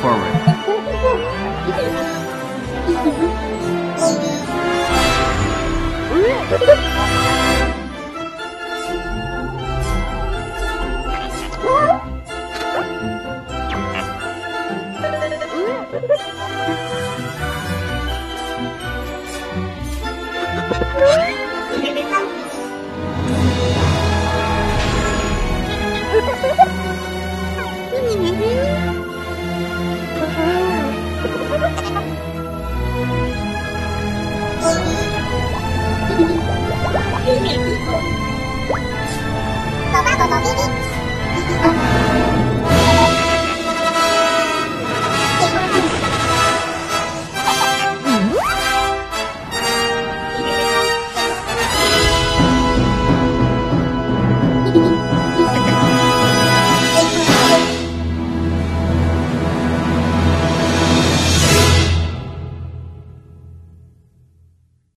BB-8